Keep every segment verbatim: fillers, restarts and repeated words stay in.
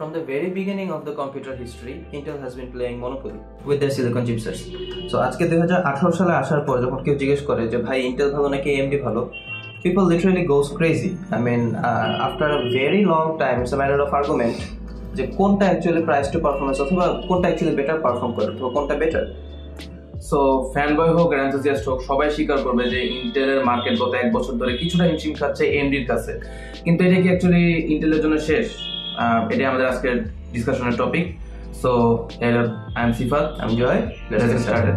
From the very beginning of the computer history, Intel has been playing Monopoly with their silicon chipsets. So, today, twenty eighteen সালে আসার পর যখন কেউ জিজ্ঞেস করে যে ভাই Intel ভালো নাকি A M D ভালো, people literally goes crazy. I mean, uh, after a very long time, it's a matter of argument. যে কোনটা actually price to performance অথবা কোনটা actually better perform করে অথবা কোনটা better. So, fanboy হোক আর enthusiast হোক সবাই স্বীকার করবে যে ইন্টেলের মার্কেট গত এক বছর ধরে কিছুটা হিমশিম খাচ্ছে A M D এর কাছে। কিন্তু এটা কি actually ইন্টেলের জন্য শেষ? Today uh, I am discussing a topic. So, hello, I am Sifat, I am Joy. Let us get started.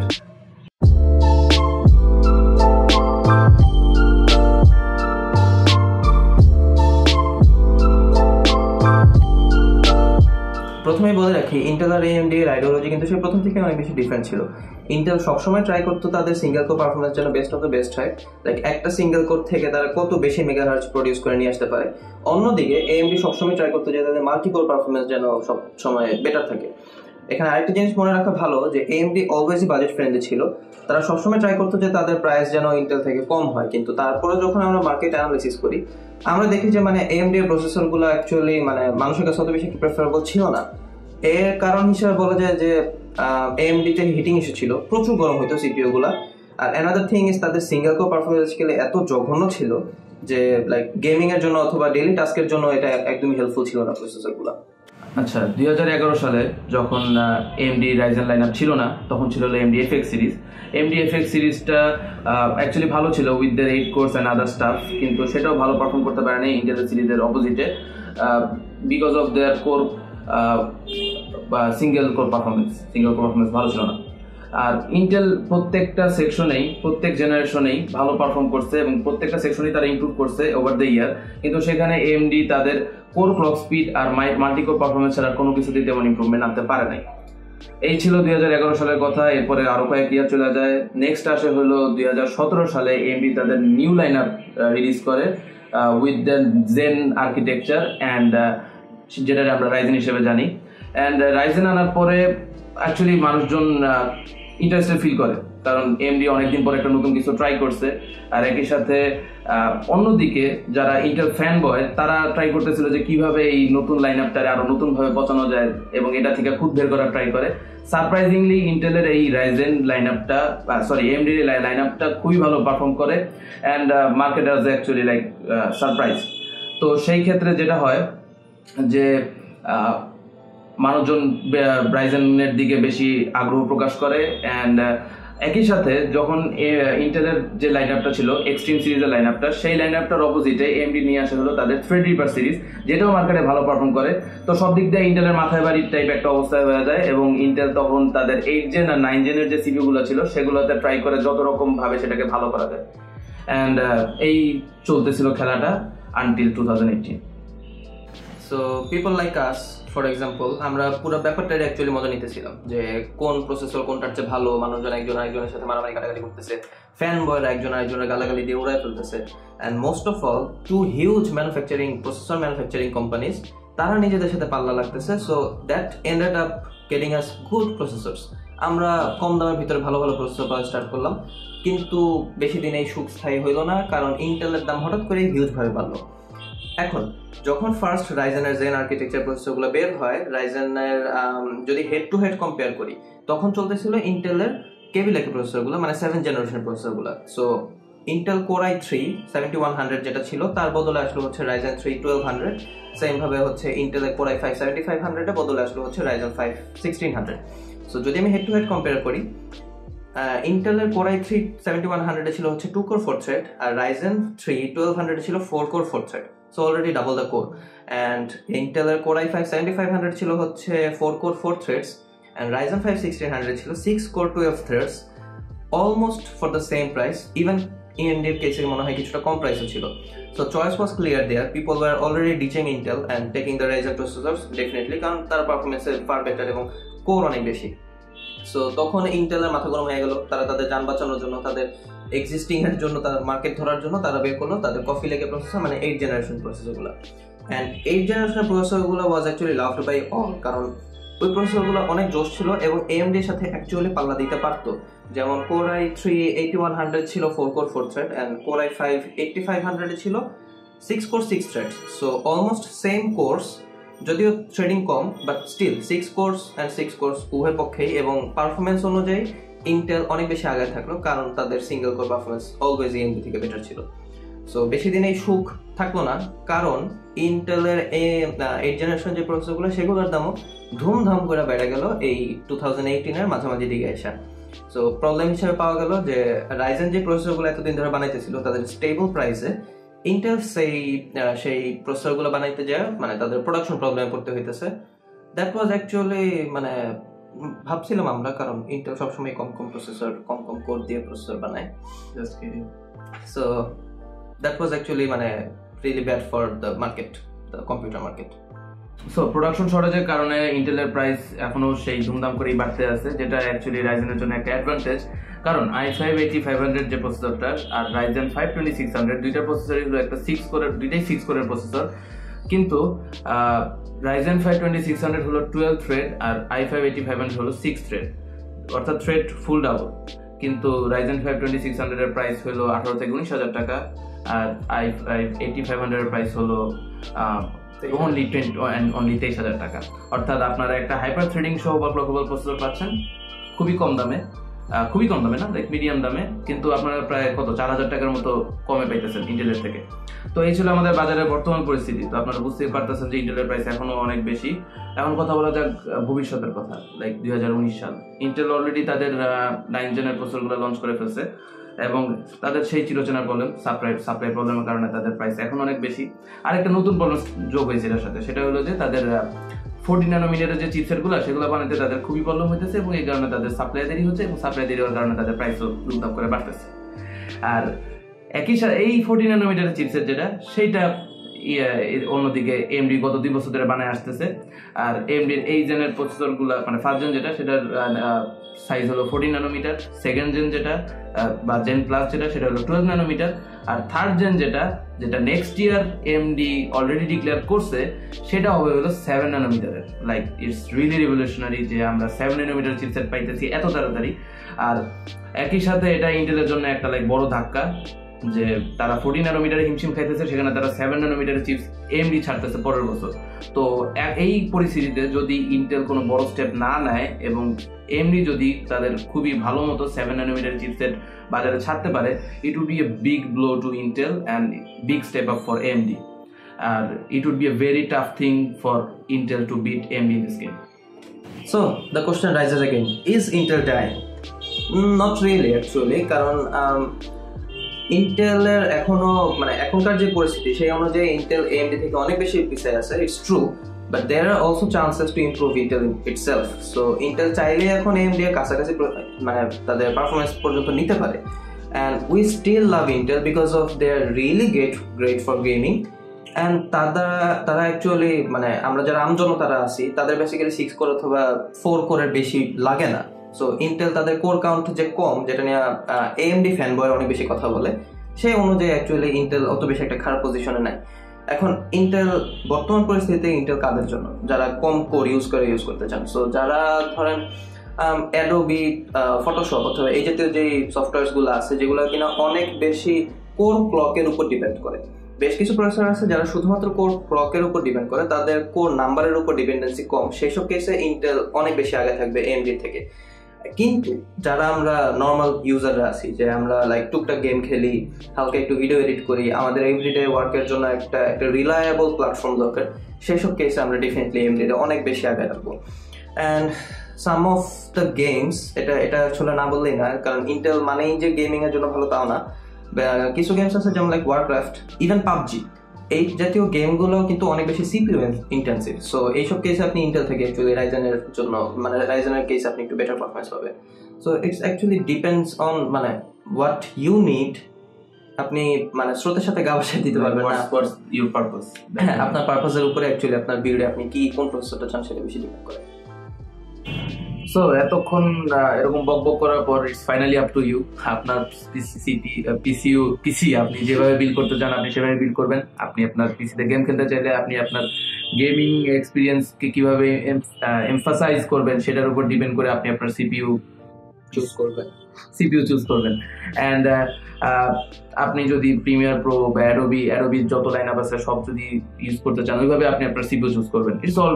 প্রথমেই বলে রাখি Intel আর A M D এর আইডিওলজি কিন্তু সেই প্রথম থেকে অনেক বেশি ডিফারেন্ট ছিল। Intel সবসময় ট্রাই করতো তাদের সিঙ্গেল কোর পারফরম্যান্স যেন বেস্ট অফ দ্য বেস্ট হয়, লাইক একটা সিঙ্গেল কোর থেকে তারা কত বেশি মেগাহার্জ প্রোডিউস করে নিয়ে আসতে পারে। অন্যদিকে A M D সবসময় ট্রাই করতো যে তাদের মাল্টি কোর পারফরম্যান্স যেন সব সময় বেটার থাকে। এখানে আরেকটা জিনিস মনে রাখা ভালো যে A M D অলওয়েজই বাজেট ফ্রেন্ডলি ছিল, তারা সবসময় ট্রাই করতো যে তাদের প্রাইস যেন Intel থেকে কম হয়। কিন্তু তারপরে যখন আমরা মার্কেট অ্যানালাইসিস করি আমরা দেখি যে মানে A M D এর প্রসেসরগুলো অ্যাকচুয়ালি মানে মানুষের কাছে অত বেশি প্রেফারেবল ছিল না। এর কারণ হিসেবে বলা যায় যে A M D তে হিটিং ইস্যু ছিল, প্রচুর গরম হতো সিপিইউ গুলো। আর অ্যানাদার থিং ইজ তাদের সিঙ্গেল কোর পারফরম্যান্স গেলে এত জঘন্য ছিল যে লাইক গেমিং এর জন্য অথবা ডেইলি টাস্কের জন্য এটা একদমই হেল্পফুল ছিল না প্রসেসরগুলো। আচ্ছা, দুই হাজার এগারো সালে যখন A M D Ryzen line up ছিল না তখন ছিল A M D F X series. A M D F X সিরিজটা অ্যাকচুয়ালি ভালো ছিল with the eight cores and other stuff, কিন্তু সেটাও ভালো পারফর্ম করতে পারেনি Intel সিরিজের অপোজিটে বিকজ অফ দেয়ার কোর বা single core performance single core performance ভালো ছিল না। আর Intel প্রত্যেকটা সেকশনেই প্রত্যেক জেনারেশনেই ভালো পারফর্ম করছে এবং প্রত্যেকটা সেকশনেই তারা ইমপ্রুভ করছে ওভার দ্য ইয়ার, কিন্তু সেখানে A M D তাদের কোর ক্লক স্পিড আর মাল্টি কোর পারফরমেন্স ছাড়া কোনো কিছুতেই তেমন ইমপ্রুভমেন্ট আনতে পারে নাই। এই ছিল দুই হাজার এগারো সালের কথা। এরপরে আরও কয়েক ইয়ার চলে যায়। নেক্সট আসে হলো দুই হাজার সতেরো সালে A M D তাদের নিউ লাইন আপ রিলিজ করে with the Zen architecture and যেটা আমরা Ryzen হিসেবে জানি। অ্যান্ড Ryzen আনার পরে অ্যাকচুয়ালি মানুষজন ইন্টারেস্টেড ফিল করে, কারণ A M D অনেকদিন পরে একটা নতুন কিছু ট্রাই করছে। আর একই সাথে অন্যদিকে যারা Intel ফ্যান বয় তারা ট্রাই করতেছিল যে কীভাবে এই নতুন লাইন আপটারে আরও নতুনভাবে পচানো যায় এবং এটা থেকে খুদ বের করার ট্রাই করে। সারপ্রাইজিংলি ইন্টেলের এই Ryzen লাইন আপটা sorry A M D line আপটা খুবই ভালো পারফর্ম করে and market as actually like surprise. তো সেই ক্ষেত্রে যেটা হয় যে মানুষজন Ryzen-এর দিকে বেশি আগ্রহ প্রকাশ করে। অ্যান্ড একই সাথে যখন ইন্টেলের যে লাইন আপটা ছিল এক্সট্রিম সিরিজের লাইন আপটা, সেই লাইন আপটার অপোজিটে A M D নিয়ে আসা হলো তাদের থ্রেড রিপার সিরিজ, যেটাও মার্কেটে ভালো পারফর্ম করে। তো সব দিক দিয়ে ইন্টেলের মাথায় বাড়ির টাইপ একটা অবস্থায় হয়ে যায় এবং Intel তখন তাদের এইট জেন আর নাইন জেনের যে সিপিইউগুলো ছিল সেগুলোতে ট্রাই করে যত রকমভাবে সেটাকে ভালো করা যায়। অ্যান্ড এই চলতেছিল খেলাটা until two thousand eighteen. So people like us for example আমরা পুরো ব্যাপারটাই অ্যাকচুয়ালি মজা নিতেছিলাম যে কোন প্রসেসর কোনটার চেয়ে ভালো, মানুষজন একজন আরেকজনের সাথে মারামারি কাটাকাটি করতেছে, ফ্যান বয়রা একজন আরেকজনের গালাগালি দিয়ে উড়ায় ফেলতেছে। And most of all two huge manufacturing processor manufacturing companies তারা নিজেদের সাথে পাল্লা লাগতেছে। So that ended up getting us good processors. আমরা কম দামের ভিতরে ভালো ভালো প্রসেসর পাওয়া স্টার্ট করলাম, কিন্তু বেশি দিন এই সুখ স্থায়ী হইল না, কারণ ইন্টেলের দাম হঠাৎ করে হিউজভাবে বাড়লো। এখন যখন ফার্স্ট Ryzen-এর Zen আর্কিটেকচার প্রসেসরগুলো বের হয়, Ryzen-এর যদি হেড টু হেড কম্পেয়ার করি তখন চলতেছিল Intel-এর কেবিলাকি প্রসেসরগুলো, মানে সেভেন জেনারেশন প্রসেসরগুলো। So Intel Core i three seventy one hundred যেটা ছিল তার বদলে আসলো হচ্ছে Ryzen থ্রি টুয়েলভ হান্ড্রেড, সেমভাবে হচ্ছে Intel-এর Core i five seventy five hundred এর বদলে আসলো হচ্ছে Ryzen five sixteen hundred. So যদি আমি হেড টু হেড কম্পেয়ার করি Intel-এর Core i three seventy one hundred এ ছিল হচ্ছে টু কোর ফোর থ্রেড আর Ryzen থ্রি টুয়েলভ হান্ড্রেড এ ছিল four core four thread, so already double the core. And Intel-এর Core i five seventy five hundred ছিল হচ্ছে four core four threads and Ryzen five sixteen hundred ছিল six core twelve threads, almost for the same price. Even A M D-এর কেসে মনে হয় কিছুটা কম প্রাইসও ছিল। So choice was clear there, people were already ditching Intel and taking the Ryzen processors definitely, কারণ তার পারফরমেন্স ফার বেটার এবং কোর অনেক বেশি। সো তখন ইন্টেলের মাথা গরম হয়ে গেল, তারা তাদের যান বাঁচানোর জন্য তাদের এক্সিস্টিং এর জন্য তারা মার্কেট ধরার জন্য তারা বের করলো তাদের কফি লেগে প্রসেসর, মানে এইট জেনারেশন প্রসেসরগুলো। অ্যান্ড এইট জেনারেশন প্রসেসরগুলো was actually loved by all, কারণ ওই প্রসেসরগুলো অনেক জোশ ছিল এবং A M D এর সাথে অ্যাকচুয়ালি পাল্লা দিতে পারতো। যেমন Core i three eighty one hundred ছিল four core four thread and Core i five eighty five hundred ছিল six core six thread, so almost same cores যদিও থ্রেডিং কম but still six cores and six cores উভয় পক্ষেই এবং performance অনুযায়ী Intel অনেক বেশি আগে থাকলো, কারণ তাদের single core performance always AMD থেকে বেটার ছিল। সো বেশি দিন এই সুখ থাকলো না, কারণ ইন্টেলের এইট জেনারেশন যে প্রসেসরগুলো সেগুলোর দামও ধুমধাম করে বেড়ে গেল এই টু থাউজেন্ড এইটিনের মাঝামাঝি দিকে আসা। সো প্রবলেম হিসেবে পাওয়া গেল যে রাইজেন যে প্রসেসরগুলো এতদিন ধরে বানাইতেছিল তাদের স্টেবল প্রাইসে ইন্টেল সেই সেই প্রসেসরগুলো বানাইতে যায় মানে তাদের প্রোডাকশন প্রবলেমে পড়তে হইতেছে। দ্যাট ওয়াজ অ্যাকচুয়ালি মানে ভাবছিলাম আমরা, কারণ ইন্টেল সবসময় কম কম প্রসেসর কম কম কোর দিয়ে প্রসেসর বানায়। সো দ্যাট ওয়াজ অ্যাকচুয়ালি মানে really bad for the market, the computer market. So production শর্টেজের কারণে ইন্টেলের প্রাইস এখনও সেই ধুমধাম করেই বাড়তে আছে, যেটা অ্যাকচুয়ালি রাইজেনের জন্য একটা অ্যাডভান্টেজ, কারণ I five eighty five hundred যে প্রসেসরটা আর Ryzen five twenty six hundred দুইটা প্রসেসরই হলো একটা সিক্স কোরের, দুইটাই সিক্স কোরের প্রসেসর, কিন্তু Ryzen five twenty six hundred হলো টুয়েলভ থ্রেড আর I five eighty five hundred হলো সিক্স থ্রেড, অর্থাৎ থ্রেড ফুল ডাবল। কিন্তু রাইজেন ফাইভ টোয়েন্টি সিক্স হান্ড্রেডের প্রাইস হলো আঠারো থেকে উনিশ হাজার টাকা আর আই ফাইভ এইটি ফাইভ হান্ড্রেডের প্রাইস হলো অনলি টোয়েন্টি অনলি তেইশ হাজার টাকা। অর্থাৎ আপনারা একটা হাইপার থ্রেডিং সহ ব্লকেবল প্রসেসর পাচ্ছেন খুবই কম দামে, খুবই কম দামে না, লাইক মিডিয়াম দামে, কিন্তু আপনারা প্রায় কত চার হাজার টাকার মতো কমে পাইতেছেন ইন্টেলের থেকে। তো এই ছিল আমাদের বাজারের বর্তমান পরিস্থিতি। তো আপনারা বুঝতেই পারতেছেন যে ইন্টেলের প্রাইস এখনও অনেক বেশি। এখন কথা বলা যাক ভবিষ্যতের কথা, লাইক দুই হাজার উনিশ সাল। ইন্টেল অলরেডি তাদের নাইন জেনের প্রসেসরগুলো লঞ্চ করে ফেলছে এবং তাদের সেই চিরচেনা প্রবলেম সাপ্লাই সাপ্লাই প্রবলেমের কারণে তাদের প্রাইস এখন অনেক বেশি। আরেকটা নতুন প্রবলেম যোগ হয়েছে এটার সাথে, সেটা হলো যে তাদের ফোরটিন ন্যানোমিটারের যে চিপসেটগুলো সেগুলো বানাতে তাদের খুবই প্রবলেম হইতেছে এবং এই কারণে তাদের সাপ্লাই দেরি হচ্ছে এবং সাপ্লাই দেরি হওয়ার কারণে তাদের প্রাইসও দুর্দাম করে বাড়তেছে। আর একই সাথে এই ফোরটিন ন্যানোমিটারের চিপসেট যেটা সেইটা অন্যদিকে এএমডি গত দুই বছর ধরে বানায় আসতেছে। আর এএমডির এই জেনের প্রসেসরগুলো মানে ফার্স্ট জেন যেটা সেটার সাইজ হলো ফোরটিন ন্যানোমিটার, সেকেন্ড জেন যেটা বা জেন প্লাস যেটা সেটা হলো টুয়েলভ ন্যানোমিটার, আর থার্ড জেন যেটা যেটা next year AMD already declare করছে সেটা হবে হলো সেভেন ন্যানোমিটারের। লাইক ইটস রিয়েলি রিভলিউশনারি যে আমরা সেভেন ন্যানোমিটার চিপসেট পাইতেছি এত তাড়াতাড়ি। আর একই সাথে এটা ইন্টেলের জন্য একটা লাইক বড় ধাক্কা যে তারা ফোরটিন ন্যানোমিটারে হিমশিম খাইতেছে, সেখানে তারা সেভেন ন্যানোমিটারের চিপস এএমডি ছাড়তেছে পরের বছর। তো এই পরিস্থিতিতে যদি ইন্টেল কোনো বড় স্টেপ না নেয় এবং এএমডি যদি তাদের খুবই ভালো মতো সেভেন ন্যানোমিটার চিপসেট বাজারে ছাড়তে পারে, it would be a big blow to Intel and big step up for AMD, আর it would be a very tough thing for Intel to beat AMD in this game. So the question rises again, is Intel dying? Not really actually, কারণ ইন্টেলের এখনো মানে এখনকার যে পরিস্থিতি সেই অনুযায়ী ইন্টেল এএমডি থেকে অনেক বেশি পিছিয়ে আছে। It's true, but there are also chances to improve Intel itself. So Intel চাইলে এখন এএমডি এর কাছাকাছি মানে তাদের পারফরমেন্স পর্যন্ত নিতে পারে। And we still love Intel because of their really great great for gaming. And তারা তারা অ্যাকচুয়ালি মানে আমরা যারা আমজনতারা আছি তাদের বেসিক্যালি সিক্স কোর অথবা ফোর কোরের বেশি লাগে না। সো ইন্টেল তাদের কোর কাউন্ট যে কম, যেটা নিয়ে এএমডি ফ্যান বয়ের অনেক বেশি কথা বলে, সেই অনুযায়ী অ্যাকচুয়ালি ইন্টেল অত বেশি একটা খারাপ পজিশনে নাই। এখন ইন্টেল বর্তমান পরিস্থিতিতে ইন্টেল কাদের জন্য? যারা কম কোর ইউজ করে ইউজ করতে চান। সো যারা ধরেন অ্যাডোবি, ফটোশপ অথবা এই জাতীয় যেই সফটওয়্যারসগুলো আছে যেগুলো কিনা অনেক বেশি কোর ক্লকের উপর ডিপেন্ড করে। বেশ কিছু প্রসেসর আছে যারা শুধুমাত্র কোর ক্লকের উপর ডিপেন্ড করে, তাদের কোর নাম্বারের উপর ডিপেন্ডেন্সি কম, সেইসব কেসে ইন্টেল অনেক বেশি আগে থাকবে এএমডি থেকে। কিন্তু যারা আমরা নর্মাল ইউজাররা আছি, যে আমরা লাইক টুকটাক গেম খেলি, হালকা একটু ভিডিও এডিট করি, আমাদের এভরিডে ওয়ার্কের জন্য একটা একটা রিলায়েবল প্ল্যাটফর্ম দরকার, সেসব কেসে আমরা ডেফিনেটলি এমডিতে অনেক বেশি আগে রাখবো। And some of the games, এটা এটা আসলে না বললেই না, কারণ ইন্টেল মানেই যে গেমিংয়ের জন্য ভালো তাও না। কিছু গেমস আছে যেমন লাইক ওয়ারক্রাফট, ইভেন পাবজি, এই জাতীয় গেমগুলো কিন্তু অনেক বেশি সিপিইউ ইন্টেনসিভ। সো এইসব কেসে আপনি ইন্টেল থেকে অ্যাকচুয়ালি রাইজেনের জন্য মানে রাইজেনের কেসে আপনি একটু বেটার পারফরমেন্স পাবেন। So it's actually depends on মানে হোয়াট ইউ নিড। আপনি মানে স্রোতের সাথে গা ভাসায় দিতে পারবেন না, আপনার পারপাসের উপরে অ্যাকচুয়ালি আপনার বিল্ডে আপনি কি কোন প্রসেসরটা চান সেটা বেশি ডিপেন্ড করে। সো এতক্ষণ এরকম বক বক করার পর it's finally up to you. আপনার পিসিপি পিসিইউ পিসি আপনি যেভাবে বিল্ড করতে চান আপনি সেভাবে বিল্ড করবেন। আপনি আপনার পিসিতে গেম খেলতে চাইলে আপনি আপনার গেমিং এক্সপিরিয়েন্সকে কীভাবে এমফাসাইজ করবেন সেটার উপর ডিপেন্ড করে আপনি আপনার সিপিইউ চুজ করবেন। সিপিইউ চুজ করবেন এন্ড আপনি যদি প্রিমিয়ার প্রো বা অ্যাডোবি অ্যাডোবি যত লাইনআপ আছে সব যদি ইউজ করতে চান ওইভাবে আপনি আপনার সিপিইউ চুজ করবেন it's all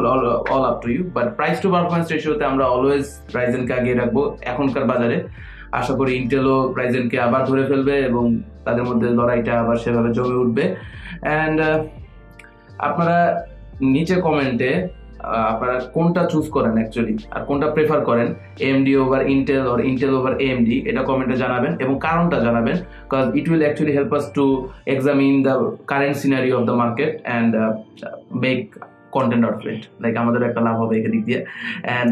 all up to you but price to performance রেশিওতে আমরা অলওয়েজ রাইজেন কে আগে রাখবো এখনকার বাজারে আশা করি ইন্টেলও রাইজেন কে আবার ধরে ফেলবে এবং তাদের মধ্যে লড়াইটা আবার সেভাবে জমে উঠবে এন্ড আপনারা নিচে কমেন্টে আপনারা কোনটা চুজ করেন অ্যাকচুয়ালি আর কোনটা প্রেফার করেন AMD over Intel or Intel over AMD এটা কমেন্টে জানাবেন এবং কারণটা জানাবেন কারণ it will actually help us to examine the current scenario of the market and make content out of it like আমাদের একটা লাভ হবে এখান দিক দিয়ে অ্যান্ড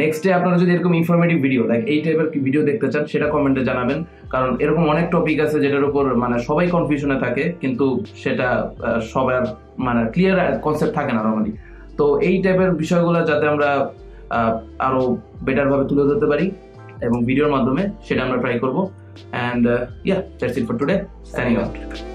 নেক্সট ডে আপনারা যদি এরকম ইনফরমেটিভ ভিডিও লাইক এই টাইপের ভিডিও দেখতে চান সেটা কমেন্টে জানাবেন কারণ এরকম অনেক টপিক আছে যেটার উপর মানে সবাই কনফিউশনে থাকে কিন্তু সেটা সবার মানে ক্লিয়ার কনসেপ্ট থাকে না নর্মালি তো এই টাইপের বিষয়গুলো যাতে আমরা আরো বেটার ভাবে তুলে ধরতে পারি এবং ভিডিওর মাধ্যমে সেটা আমরা ট্রাই করবো and yeah that's it for today signing out